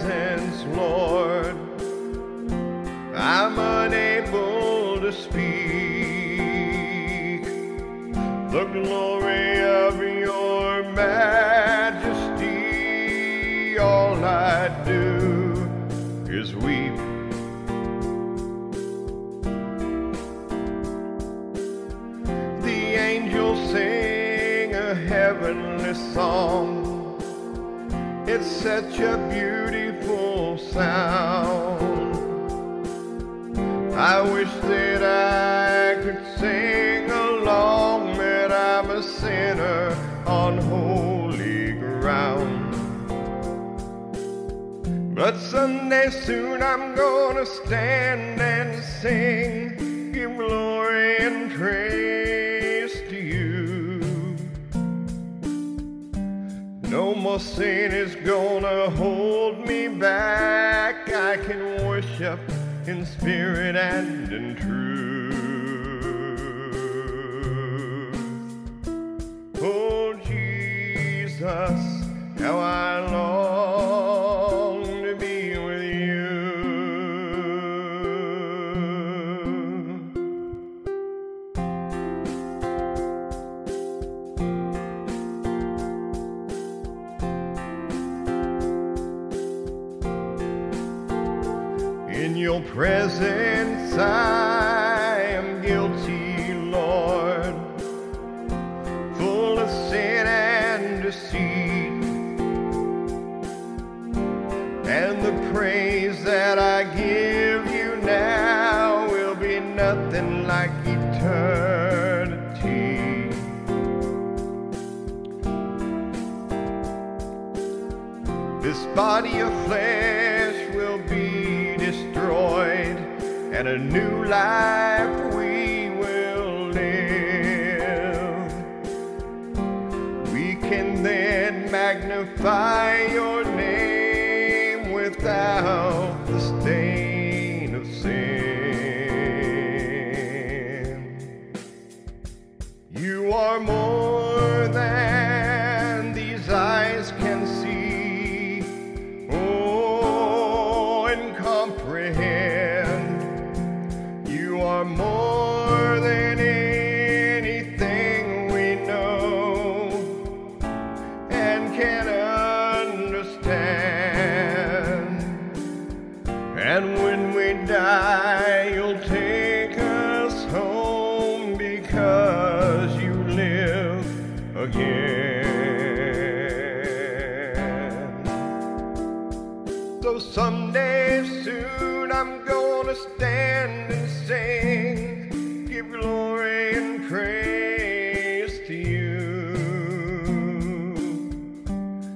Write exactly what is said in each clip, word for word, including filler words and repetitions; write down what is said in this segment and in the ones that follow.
presence, Lord. I'm unable to speak. The glory of your majesty, all I do is weep. The angels sing a heavenly song. It's such a beautiful sound. I wish that I could sing along, but I'm a sinner on holy ground. But someday soon I'm gonna stand and sing, give glory and praise to you. No more sin is gonna hold me back. I can worship in spirit and in truth. Oh Jesus, how I long to be with you. In your presence I am guilty, Lord, full of sin and deceit, and the praise that I give you now will be nothing like eternity. This body of flesh will be destroyed, and a new life we will live. We can then magnify your name without the stain of sin. You are more than these eyes can see. More than anything we know and can understand. And when we die, you'll take us home because you live again. So someday soon I'm gonna stand and sing, glory and praise to you.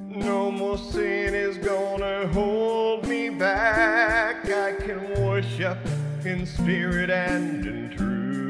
No more sin is gonna hold me back. I can worship in spirit and in truth.